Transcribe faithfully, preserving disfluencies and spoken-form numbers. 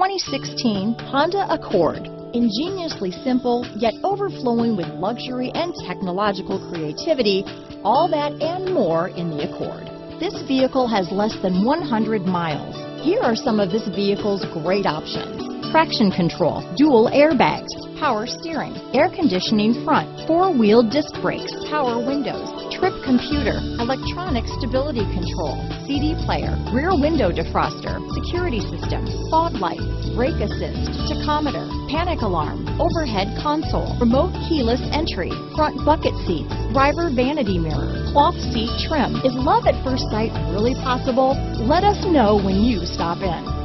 twenty sixteen Honda Accord. Ingeniously simple, yet overflowing with luxury and technological creativity, all that and more in the Accord. This vehicle has less than one hundred miles. Here are some of this vehicle's great options. Traction control, dual airbags, power steering, air conditioning front, four-wheel disc brakes, power windows, trip computer, electronic stability control, C D player, rear window defroster, security system, fog lights, brake assist, tachometer, panic alarm, overhead console, remote keyless entry, front bucket seats, driver vanity mirror, cloth seat trim. Is love at first sight really possible? Let us know when you stop in.